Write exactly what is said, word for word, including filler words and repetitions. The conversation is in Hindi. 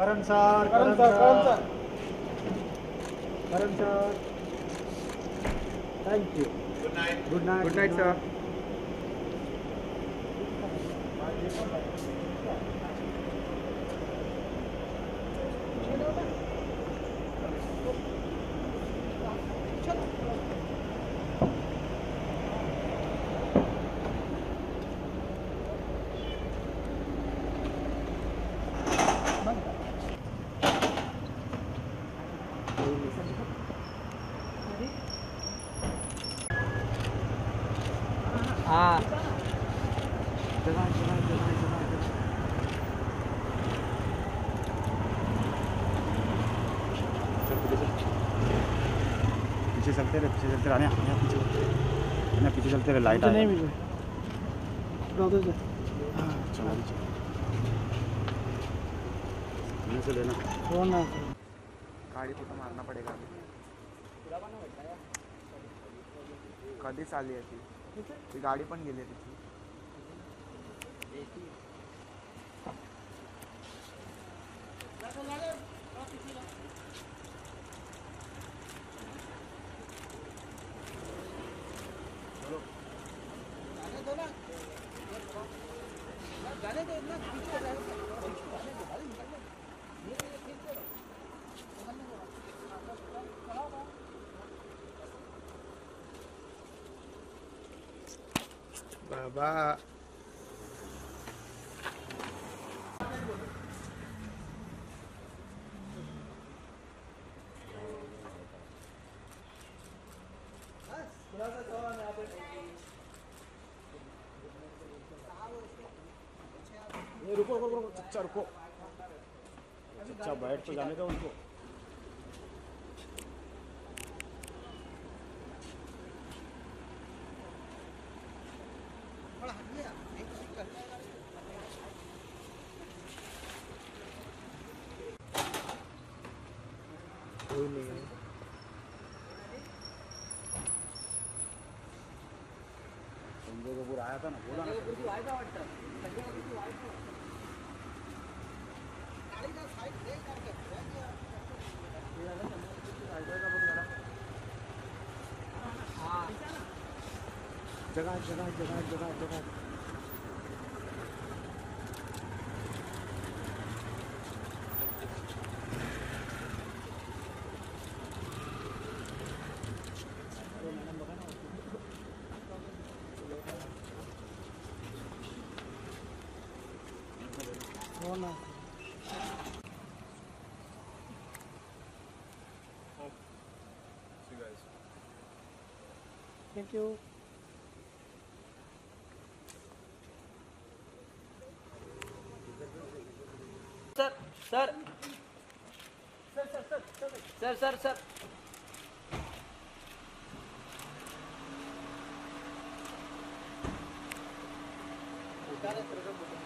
Karan sir, Karan sir, Karan sir, Karan sir. Thank you. Good night. Good night. Good night, sir. Ah, jangan, jangan, jangan, jangan. पीछे चलते रहे, पीछे चलते रहे, आने, आने, पीछे चलते रहे, ना पीछे चलते रहे, लाइट आ रही है। राधे जी, हाँ, चला दीजिए। इन्हें से लेना। वो ना। गाड़ी को तो मारना पड़ेगा। कदी साली है थी। ती गाडी पण गेली तिथे Baba. ये रुको रुको रुको चुपचाप रुको चुपचाप बैठ तो जाने दो उनको संजय कपूर आया था ना बोला ना संजय कपूर आया था वाटता संजय कपूर आया था गाड़ी का साइड ब्रेक करके ये वाला संजय कपूर आया था बोल रहा हां जगह जगह जगह जगह जगह Mana? Oh. See you guys. Thank you. Sir, sir. Sir, sir, sir, sir. Sir, sir, sir. Utara terus.